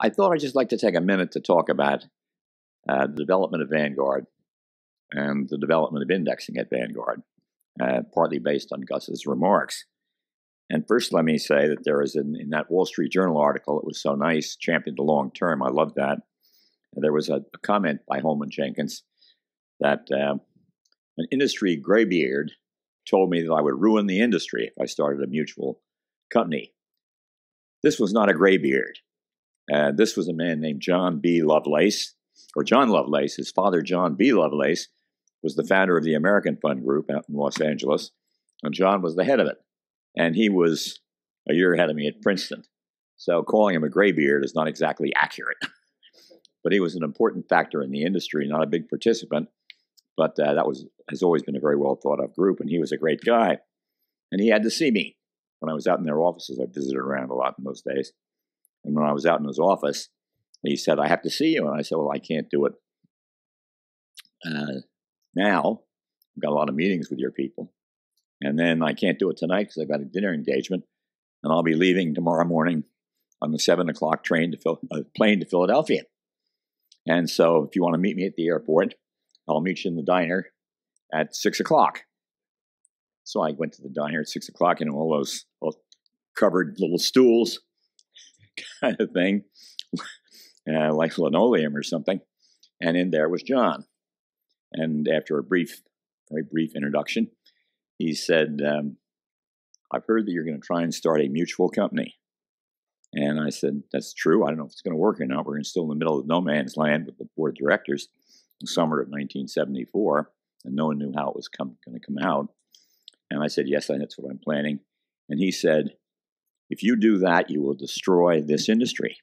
I thought I'd just like to take a minute to talk about the development of Vanguard and the development of indexing at Vanguard, partly based on Gus's remarks. And first, let me say that there is, in that Wall Street Journal article, it was so nice, championed the long term. I love that. And there was a comment by Holman Jenkins that an industry graybeard told me that I would ruin the industry if I started a mutual company. This was not a graybeard. This was a man named John B. Lovelace, or John Lovelace. His father, John B. Lovelace, was the founder of the American Fund Group out in Los Angeles, and John was the head of it. And he was a year ahead of me at Princeton. So calling him a graybeard is not exactly accurate. But he was an important factor in the industry, not a big participant. But that has always been a very well thought of group, and he was a great guy. And he had to see me. When I was out in their offices, I visited around a lot in those days. And when I was out in his office, he said, I have to see you. And I said, well, I can't do it now. I've got a lot of meetings with your people. And then I can't do it tonight because I've got a dinner engagement. And I'll be leaving tomorrow morning on the 7 o'clock plane to Philadelphia. And so if you want to meet me at the airport, I'll meet you in the diner at 6 o'clock. So I went to the diner at 6 o'clock and all those covered little stools kind of thing, like linoleum or something. And in there was John. And after a very brief introduction, he said, I've heard that you're going to try and start a mutual company. And I said, that's true. I don't know if it's going to work or not. We're still in the middle of no man's land with the board of directors in the summer of 1974, and no one knew how it was going to come out. And I said, yes, that's what I'm planning. And he said, if you do that, you will destroy this industry.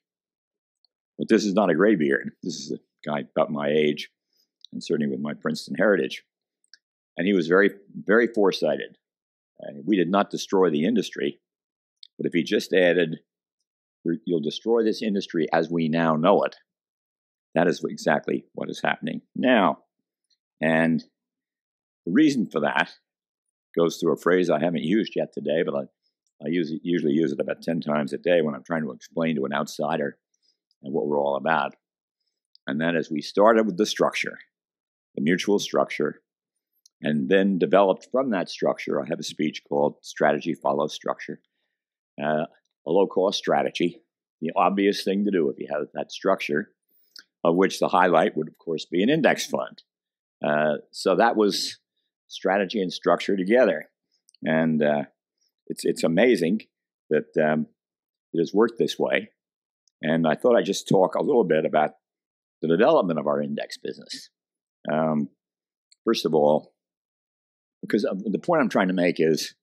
But this is not a graybeard. This is a guy about my age, and certainly with my Princeton heritage. And he was very, very foresighted. We did not destroy the industry, but if he just added, you'll destroy this industry as we now know it, that is exactly what is happening now. And the reason for that goes through a phrase I haven't used yet today, but I usually use it about 10 times a day when I'm trying to explain to an outsider what we're all about. And that is, we started with the structure, the mutual structure, and then developed from that structure. I have a speech called Strategy Follow Structure, a low-cost strategy, the obvious thing to do if you have that structure, of which the highlight would, of course, be an index fund. So that was strategy and structure together. And it's amazing that it has worked this way. And I thought I'd just talk a little bit about the development of our index business. First of all, because the point I'm trying to make is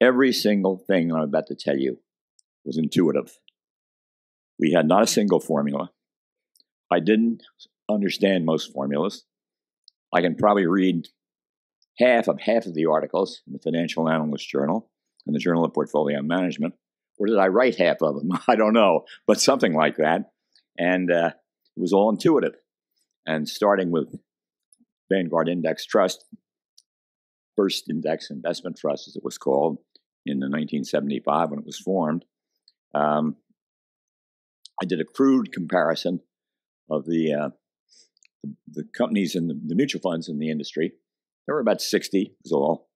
every single thing I'm about to tell you was intuitive. We had not a single formula. I didn't understand most formulas. I can probably read half of the articles in the Financial Analyst Journal and the Journal of Portfolio Management. Or did I write half of them? I don't know, but something like that. And it was all intuitive. And starting with Vanguard Index Trust, first index investment trust, as it was called, in 1975 when it was formed, I did a crude comparison of the companies and the mutual funds in the industry. There were about 60 is all.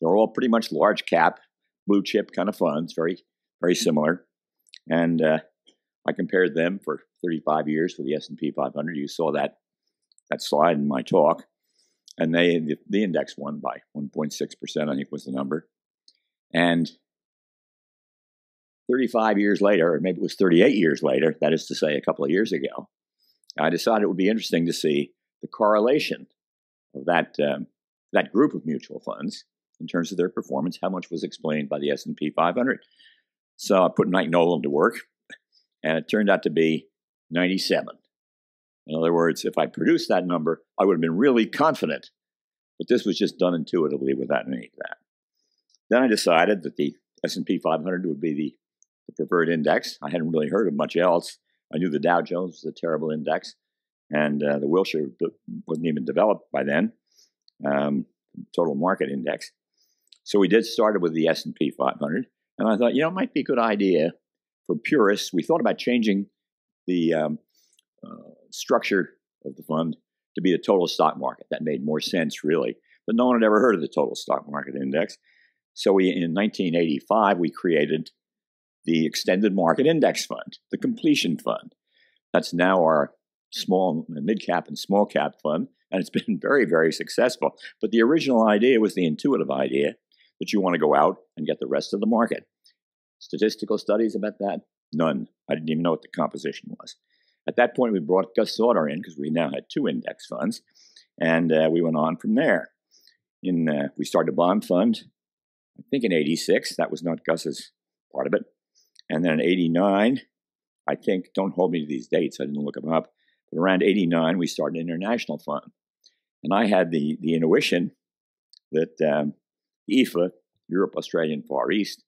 They're all pretty much large cap, blue chip kind of funds, very, very similar. And I compared them for 35 years with the S&P 500. You saw that slide in my talk. And the index won by 1.6%, I think was the number. And 35 years later, or maybe it was 38 years later, that is to say a couple of years ago, I decided it would be interesting to see the correlation of that group of mutual funds in terms of their performance, how much was explained by the S&P 500. So I put Mike Nolan to work, and it turned out to be 97. In other words, if I produced that number, I would have been really confident. But this was just done intuitively without any of that. Then I decided that the S&P 500 would be the preferred index. I hadn't really heard of much else. I knew the Dow Jones was a terrible index. And the Wilshire wasn't even developed by then, total market index. So we started with the S&P 500. And I thought, you know, it might be a good idea for purists. We thought about changing the structure of the fund to be the total stock market. That made more sense, really. But no one had ever heard of the total stock market index. So we, in 1985, we created the Extended Market Index Fund, the Completion Fund. That's now our small, mid-cap and small-cap fund, and it's been very, very successful. But the original idea was the intuitive idea that you want to go out and get the rest of the market. Statistical studies about that? None. I didn't even know what the composition was. At that point, we brought Gus Sauter in because we now had two index funds, and we went on from there. We started a bond fund, I think in 86. That was not Gus's part of it. And then in 89, I think, don't hold me to these dates, I didn't look them up, but around 89, we started an international fund. And I had the intuition that EFA, Europe, Australia, and Far East,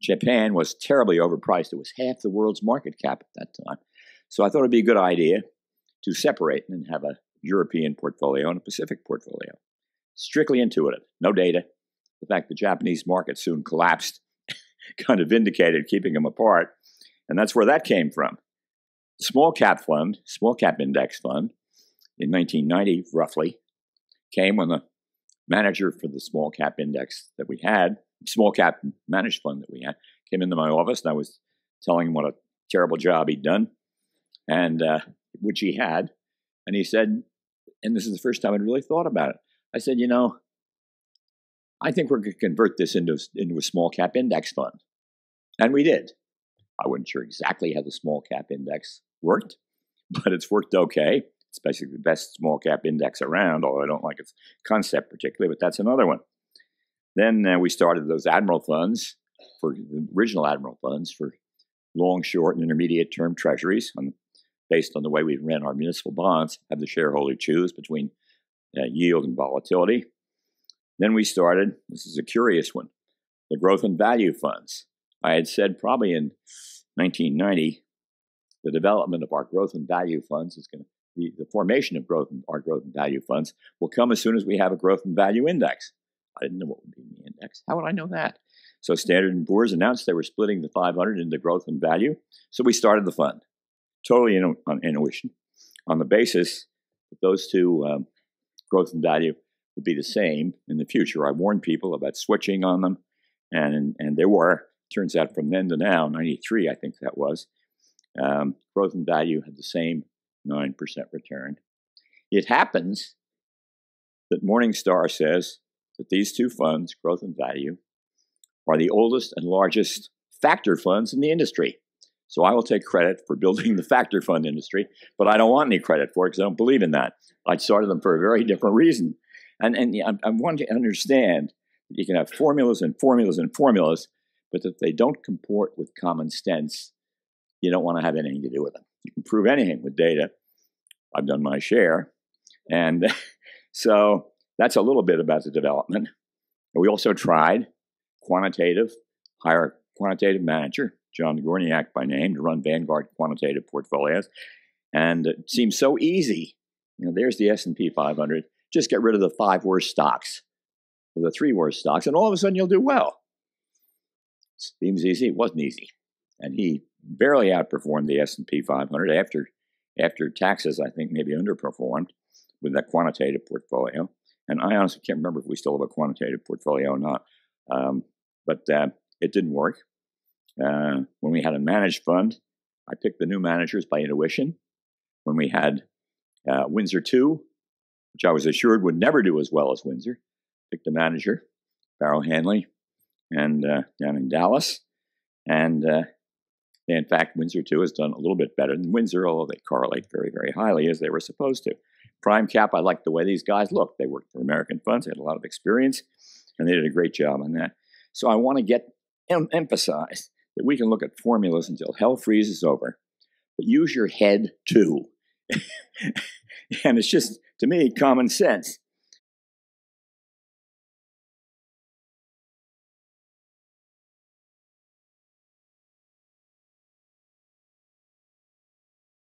Japan was terribly overpriced. It was half the world's market cap at that time. So I thought it'd be a good idea to separate and have a European portfolio and a Pacific portfolio. Strictly intuitive, no data. In fact, the Japanese market soon collapsed, kind of vindicated keeping them apart. And that's where that came from. Small cap fund, small cap index fund in 1990, roughly, came when the manager for the small cap index that we had, small cap managed fund that we had, came into my office, and I was telling him what a terrible job he'd done, and which he had. And he said, and this is the first time I'd really thought about it. I said, you know, I think we're going to convert this into a small cap index fund. And we did. I wasn't sure exactly how the small cap index worked, but it's worked okay. It's basically the best small cap index around, although I don't like its concept particularly, but that's another one. Then we started those Admiral funds, for the original Admiral funds for long, short, and intermediate term treasuries, based on the way we ran our municipal bonds, have the shareholder choose between yield and volatility. Then we started, this is a curious one, the growth and value funds. I had said probably in 1990, the development of our growth and value funds is going to be the formation of our growth and value funds will come as soon as we have a growth and value index. I didn't know what would be in the index. How would I know that? So Standard & Poor's announced they were splitting the 500 into growth and value. So we started the fund, totally on intuition, on the basis that those two growth and value would be the same in the future. I warned people about switching on them, and they were. Turns out from then to now, 93, I think that was, growth and value had the same 9% return. It happens that Morningstar says that these two funds, growth and value, are the oldest and largest factor funds in the industry. So I will take credit for building the factor fund industry, but I don't want any credit for it because I don't believe in that. I started them for a very different reason. And I want you to understand that you can have formulas and formulas and formulas, but if they don't comport with common sense, you don't want to have anything to do with them. You can prove anything with data. I've done my share. And so that's a little bit about the development. And we also tried quantitative, hire quantitative manager, John Gorniak by name, to run Vanguard Quantitative Portfolios. And it seemed so easy. You know, there's the S&P 500. Just get rid of the 5 worst stocks or the 3 worst stocks, and all of a sudden you'll do well. Seems easy. It wasn't easy. And he barely outperformed the S&P 500 after taxes, I think, maybe underperformed with that quantitative portfolio. And I honestly can't remember if we still have a quantitative portfolio or not. But it didn't work. When we had a managed fund, I picked the new managers by intuition. When we had Windsor 2, which I was assured would never do as well as Windsor, picked the manager, Barrow Hanley, and down in Dallas. And in fact, Windsor 2 has done a little bit better than Windsor, although they correlate very, very highly as they were supposed to. Prime Cap, I liked the way these guys looked. They worked for American Funds, they had a lot of experience, and they did a great job on that. So I want to emphasize that we can look at formulas until hell freezes over, but use your head too. And it's just, to me, common sense.